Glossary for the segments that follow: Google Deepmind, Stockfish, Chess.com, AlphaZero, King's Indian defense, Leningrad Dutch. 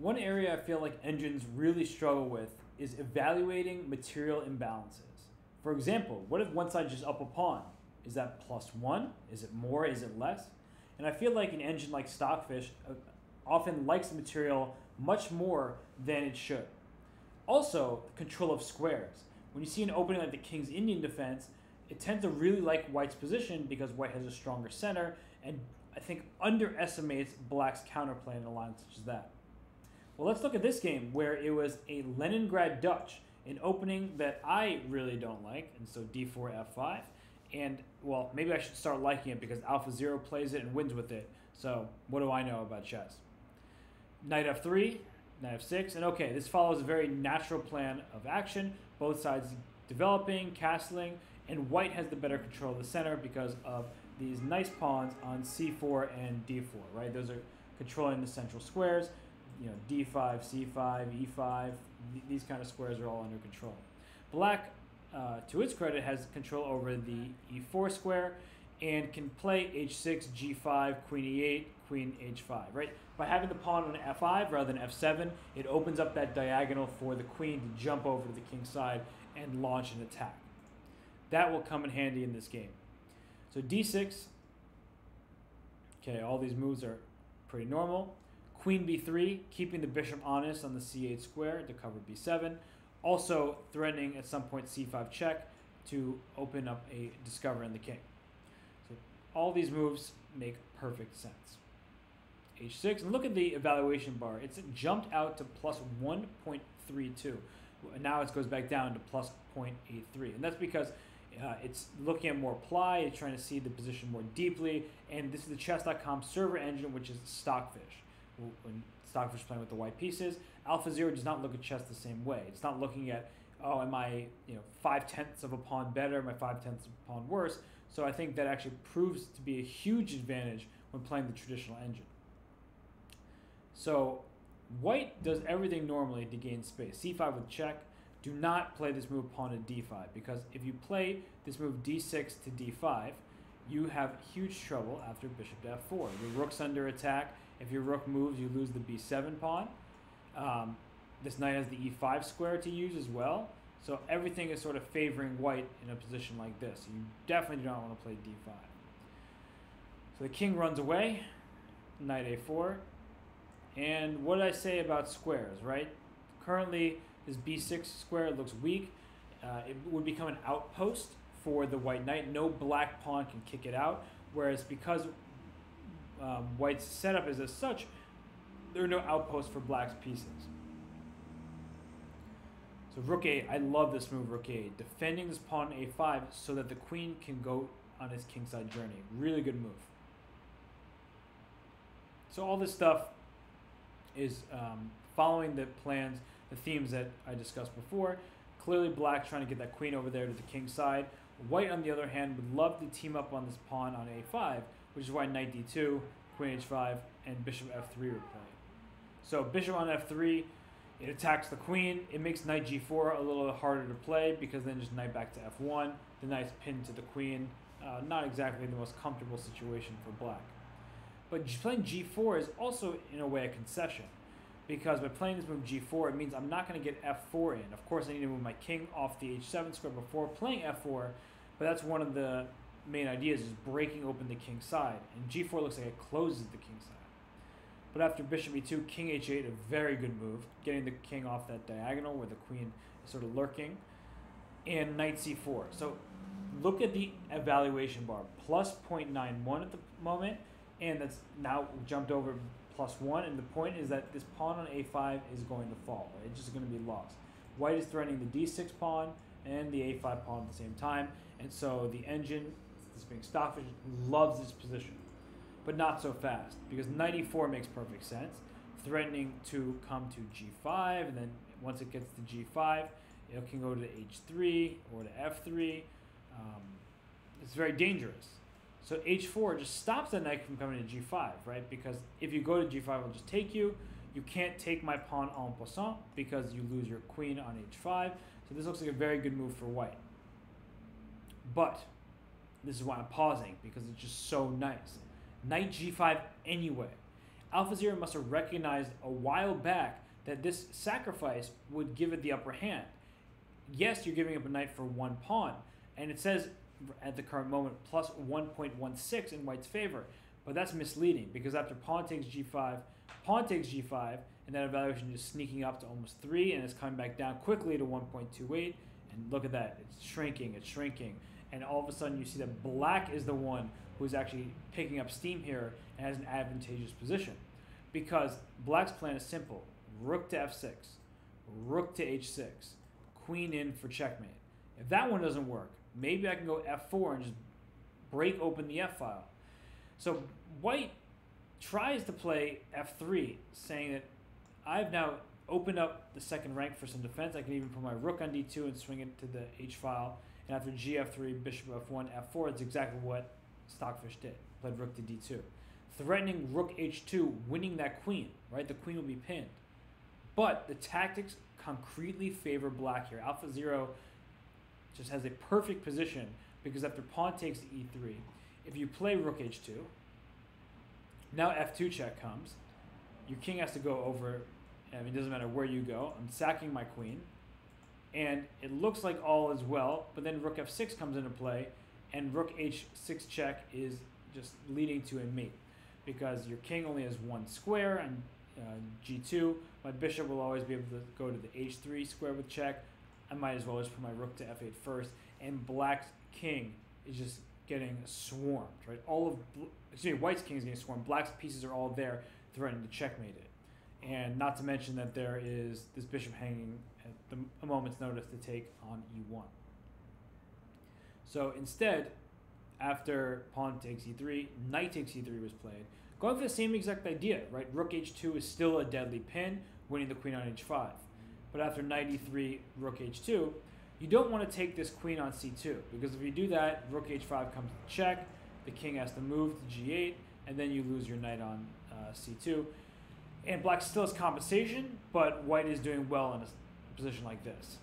One area I feel like engines really struggle with is evaluating material imbalances. For example, what if one side just up a pawn? Is that +1? Is it more? Is it less? And I feel like an engine like Stockfish often likes the material much more than it should. Also, the control of squares. When you see an opening like the King's Indian defense, it tends to really like white's position because white has a stronger center, and I think underestimates black's counterplay in a line such as that. Well, let's look at this game where it was a Leningrad Dutch, an opening that I really don't like, and so d4, f5. And, well, maybe I should start liking it because AlphaZero plays it and wins with it. So, what do I know about chess? Knight f3, knight f6, and okay, this follows a very natural plan of action. Both sides developing, castling, and white has the better control of the center because of these nice pawns on c4 and d4, right? Those are controlling the central squares. You know, d5, c5, e5, these kind of squares are all under control. Black, to its credit, has control over the e4 square and can play h6, g5, queen e8, queen h5, right? By having the pawn on f5 rather than f7, it opens up that diagonal for the queen to jump over to the king's side and launch an attack. That will come in handy in this game. So d6, okay, all these moves are pretty normal. Queen b3, keeping the bishop honest on the c8 square to cover b7. Also threatening at some point c5 check to open up a discover in the king. So all these moves make perfect sense. h6, and look at the evaluation bar. It's jumped out to +1.32. Now it goes back down to +0.83. And that's because it's looking at more ply, it's trying to see the position more deeply, and this is the chess.com server engine, which is Stockfish. When Stockfish is playing with the white pieces, AlphaZero does not look at chess the same way. It's not looking at, oh, am I 5/10 of a pawn better, am I 5/10 of a pawn worse? So I think that actually proves to be a huge advantage when playing the traditional engine. So white does everything normally to gain space. c5 with check. Do not play this move pawn to d5, because if you play this move d6 to d5, you have huge trouble after bishop to f4. Your rook's under attack. If your rook moves, you lose the b7 pawn. This knight has the e5 square to use as well. So everything is sort of favoring white in a position like this. You definitely do not want to play d5. So the king runs away, knight a4. And what did I say about squares, right? Currently, this b6 square looks weak. It would become an outpost for the white knight. No black pawn can kick it out, whereas because white's setup is as such, there are no outposts for black's pieces. So rook a8, I love this move, rook a8, defending this pawn a5 so that the queen can go on his kingside journey. Really good move. So all this stuff is following the plans, the themes that I discussed before. Clearly black trying to get that queen over there to the king's side. White, on the other hand, would love to team up on this pawn on a5, which is why knight d2, queen h5, and bishop f3 were played. So bishop on f3, it attacks the queen. It makes knight g4 a little harder to play because then just knight back to f1. The knight's pinned to the queen. Not exactly the most comfortable situation for black. But playing g4 is also, in a way, a concession, because by playing this move g4, it means I'm not going to get f4 in. Of course, I need to move my king off the h7 square before playing f4, but that's one of the main ideas, is breaking open the king's side. And g4 looks like it closes the king's side. But after bishop e2, king h8, a very good move, getting the king off that diagonal where the queen is sort of lurking, and knight c4. So look at the evaluation bar, +0.91 at the moment, and that's now jumped over +1, and the point is that this pawn on a5 is going to fall. Right? It's just going to be lost. White is threatening the d6 pawn and the a5 pawn at the same time, and so the engine, this being Stockfish, loves this position, but not so fast, because knight e4 makes perfect sense, threatening to come to g5, and then once it gets to g5, it can go to h3 or to f3. It's very dangerous. So h4 just stops the knight from coming to g5, right? Because if you go to g5, it'll just take you. You can't take my pawn en passant because you lose your queen on h5. So this looks like a very good move for white. But this is why I'm pausing, because it's just so nice. Knight g5 anyway. AlphaZero must have recognized a while back that this sacrifice would give it the upper hand. Yes, you're giving up a knight for one pawn, and it says at the current moment plus 1.16 in White's favor, but that's misleading because after pawn takes g5, and that evaluation is sneaking up to almost 3, and it's coming back down quickly to 1.28, and look at that, it's shrinking, and all of a sudden you see that black is the one who's actually picking up steam here and has an advantageous position, because black's plan is simple: rook to f6, rook to h6, queen in for checkmate. If that one doesn't work, maybe I can go f4 and just break open the f file. So white tries to play f3, saying that I've now opened up the second rank for some defense. I can even put my rook on d2 and swing it to the h file. And after gf3, bishop f1, f4, it's exactly what Stockfish did. Played rook to d2, threatening rook h2, winning that queen. Right, the queen will be pinned. But the tactics concretely favor black here. AlphaZero just has a perfect position because after pawn takes to e3, if you play rook h2, now f2 check comes. Your king has to go over, I mean, it doesn't matter where you go. I'm sacking my queen, and it looks like all is well, but then rook f6 comes into play, and rook h6 check is just leading to a mate because your king only has one square, and g2, my bishop will always be able to go to the h3 square with check. I might as well just put my rook to f8 first, and black's king is just getting swarmed, right? White's king is getting swarmed. Black's pieces are all there threatening to checkmate it. And not to mention that there is this bishop hanging at a moment's notice to take on e1. So instead, after pawn takes e3, knight takes e3 was played, going for the same exact idea, right? Rook h2 is still a deadly pin, winning the queen on h5. But after knight e3, rook h2, you don't want to take this queen on c2, because if you do that, rook h5 comes to check, the king has to move to g8, and then you lose your knight on c2. And black still has compensation, but white is doing well in a position like this.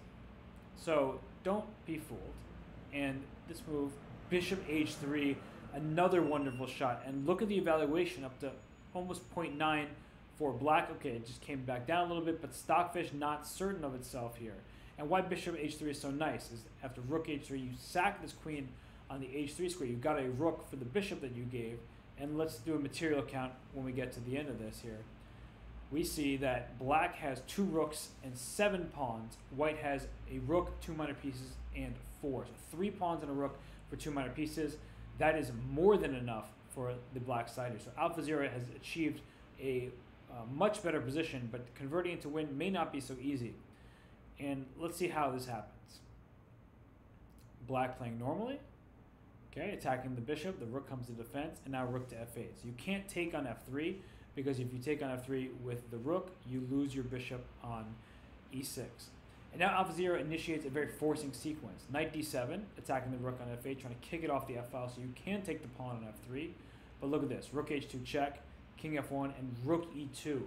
So don't be fooled. And this move, bishop h3, another wonderful shot. And look at the evaluation, up to almost 0.9 for black. Okay, it just came back down a little bit, but Stockfish not certain of itself here. And why bishop h3 is so nice is after rook h3, you sack this queen on the h3 square. You've got a rook for the bishop that you gave. And let's do a material count when we get to the end of this here. We see that black has 2 rooks and 7 pawns. White has a rook, 2 minor pieces, and 4. So 3 pawns and a rook for 2 minor pieces. That is more than enough for the black side here. So AlphaZero has achieved a much better position, but converting it to win may not be so easy. And let's see how this happens. Black playing normally. Okay, attacking the bishop. The rook comes to defense, and now rook to f8. So you can't take on f3, because if you take on f3 with the rook, you lose your bishop on e6. And now AlphaZero initiates a very forcing sequence. Knight d7, attacking the rook on f8, trying to kick it off the f-file so you can take the pawn on f3. But look at this, rook h2 check, king f1, and rook e2.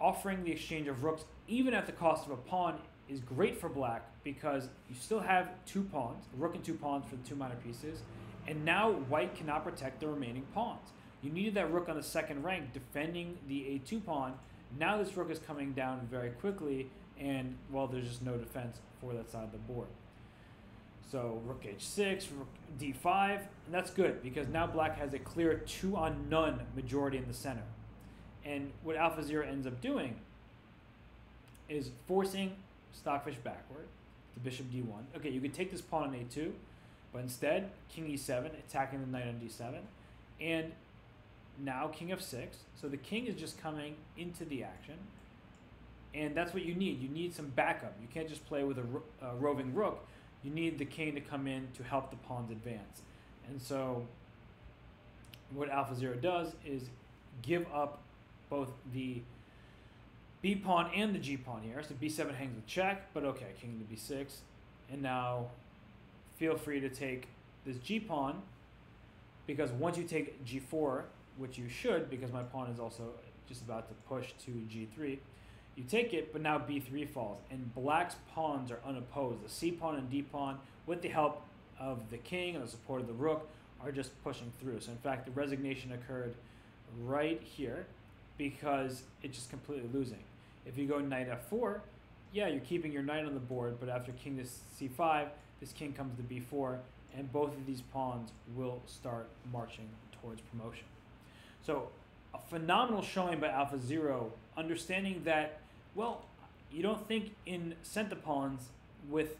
Offering the exchange of rooks, even at the cost of a pawn, is great for black because you still have 2 pawns, a rook and 2 pawns for the 2 minor pieces, and now white cannot protect the remaining pawns. You needed that rook on the second rank defending the a2 pawn. Now this rook is coming down very quickly, and, well, there's just no defense for that side of the board. So rook h6, rook d5, and that's good because now black has a clear 2-on-none majority in the center. And what AlphaZero ends up doing is forcing Stockfish backward to bishop d1. Okay, you could take this pawn on a2, but instead, king e7, attacking the knight on d7, and now king f6, so the king is just coming into the action, and that's what you need. You need some backup. You can't just play with a roving rook. You need the king to come in to help the pawns advance. And so what AlphaZero does is give up both the b pawn and the g pawn here. So b7 hangs with check, but okay, king to b6, and now feel free to take this g pawn, because once you take g4, which you should, because my pawn is also just about to push to g3. You take it, but now b3 falls, and black's pawns are unopposed. The c pawn and d pawn, with the help of the king and the support of the rook, are just pushing through. So in fact, the resignation occurred right here, because it's just completely losing. If you go knight f4, yeah, you're keeping your knight on the board, but after king to c5, this king comes to b4, and both of these pawns will start marching towards promotion. So a phenomenal showing by AlphaZero, understanding that, well, you don't think in center pawns with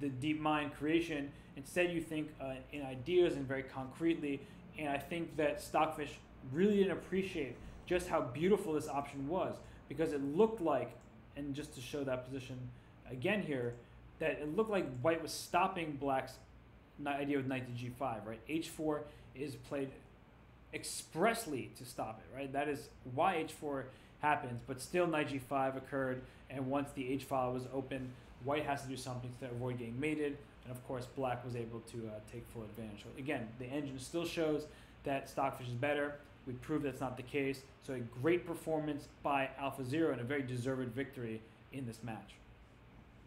the deep mind creation. Instead, you think in ideas and very concretely. And I think that Stockfish really didn't appreciate just how beautiful this option was, because it looked like, and just to show that position again here, that it looked like white was stopping black's idea of knight to g5, right? h4 is played expressly to stop it, right? That is why h4 happens, but still knight g5 occurred, and once the h file was open, white has to do something to avoid getting mated, and of course black was able to take full advantage. So again, the engine still shows that Stockfish is better. We proved that's not the case. So a great performance by AlphaZero and a very deserved victory in this match.